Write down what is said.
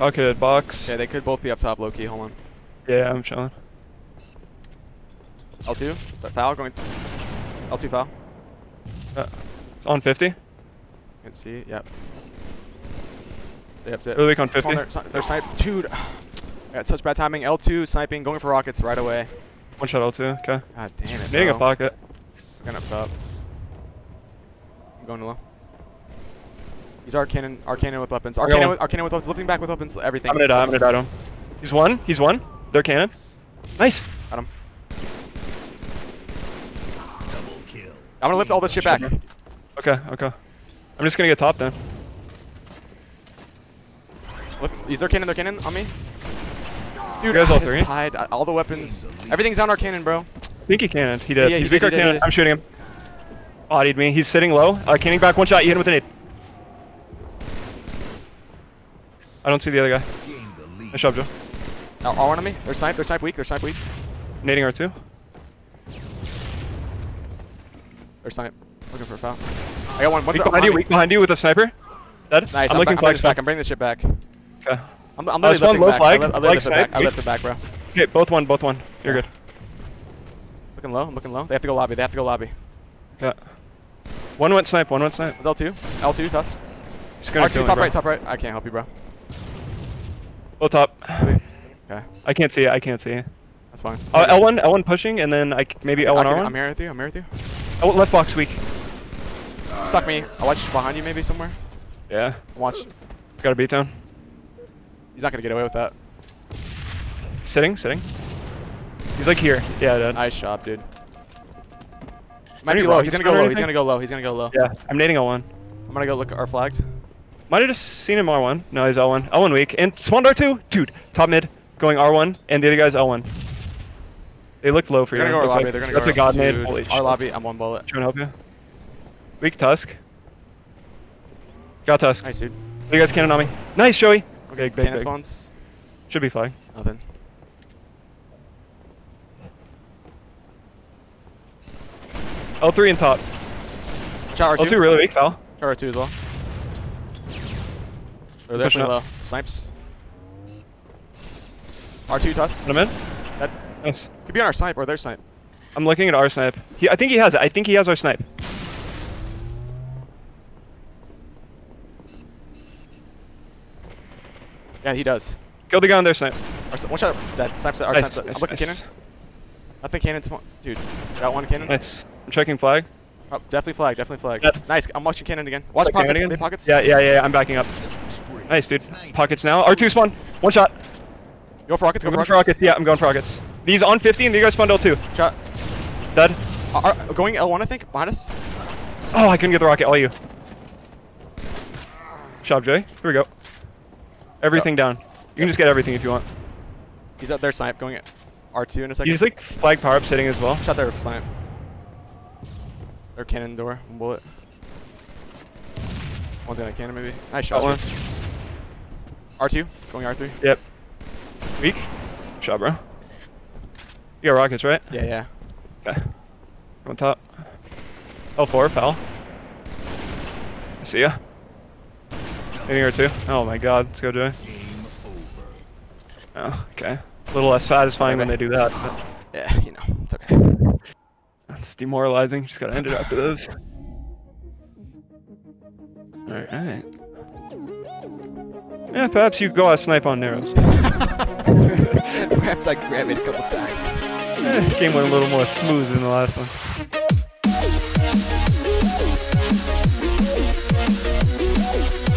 Okay, dead box. Yeah, they could both be up top low key. Hold on. Yeah, I'm chilling. L2, foul going. L2 foul. It's on 50. Can't see. Yep. Yep, zip. Really on 50. They're sniping. Dude. Yeah, such bad timing. L2 sniping, going for rockets right away. One shot L2, okay. God damn it. Needing a pocket. I'm going up top. I'm going to low. He's arcannon with weapons. Arcannon with weapons, lifting back with weapons, everything. I'm gonna die, to him. He's one. They're cannon. Nice. Got him. Double kill. I'm gonna lift all this shit back. Okay. I'm just gonna get top then. Is their cannon on me? Dude, you guys all three? Hide, all the weapons. Everything's on our cannon, bro. I think he cannoned. He did. Yeah, he's big our cannon. I'm shooting him. Bodied me. He's sitting low. Canning back one shot. You hit him with an 8. I don't see the other guy. Nice job, Joe. All one on me. They're snipe weak. Nading R2. They're snipe. Looking for a foul. I got one. Weak behind you with a sniper. Dead. Nice. I'm looking flags back. I'm bringing this shit back. Okay. I'm literally lifting back. I lift it back, bro. Okay, both one. You're good. I'm looking low. They have to go lobby. Yeah. One went snipe. It's L2. L2, toss. R2, top right. I can't help you, bro. Low top. Okay. I can't see. That's fine. L1 pushing, and then maybe L1 R1? I'm here with you, Oh, left box weak. Suck me. I'll watch behind you maybe somewhere. Yeah. Watch. It's got a beat down. He's not gonna get away with that. Sitting. He's like here. Yeah, dude. Nice shot, dude. Might be low. He's gonna go low. Yeah, I'm nading L1. I'm gonna go look at our flags. Might have just seen him R1. No, he's L1. L1 weak. And spawned R2. Dude, top mid. Going R1. And the other guy's L1. They looked low for you. They're gonna go lobby. That's a god mid. Holy shit. Our lobby, I'm one bullet. Trying to help you. Weak Tusk. Got Tusk. Nice, dude. You guys cannon on me. Nice, Joey. Okay, big spawns. Should be fine. Nothing. L3 and top. Shot R2. L2 really weak, foul. Shot R2 as well. They're pushing low. Snipes. R2 Tusk. Put him in. Nice. Could be on our snipe or their snipe. I'm looking at our snipe. I think he has it. I think he has our snipe. Yeah, he does. Kill the guy on their snipe. One shot dead. Snipe's at our snipe. I'm looking cannon. I think cannon's one. Dude, got one cannon. Nice. I'm checking flag. Oh, definitely flag. Yep. Nice. I'm watching cannon again. Watch pockets. Again. Pockets. Yeah. I'm backing up. Nice, dude. Pockets now. R2 spawn. One shot. Go for rockets. Go for rockets. Yeah, I'm going for rockets. These on 50 and these guys spawned L2. Shot. Dead. Going L1, I think. Behind us. Oh, I couldn't get the rocket. All you. Shop J. Here we go. Everything down. You can just get everything if you want. He's up there, snipe. Going at R2 in a second. He's like flag power up sitting as well. Shot there, snipe. Or cannon door. One bullet. One's gonna cannon maybe. Nice shot. One. R2. Going R3. Yep. Weak. Shot, bro. You got rockets, right? Yeah. Okay. On top. L4, foul. See ya. Any R2. Oh my god, let's go, Joey. Oh, okay. A little less satisfying when they do that. But. Yeah, you know, it's okay. It's demoralizing. Just gotta end it after those. Alright. Yeah, perhaps you go out snipe on narrows. Perhaps I grab it a couple times. Game went a little more smooth than the last one.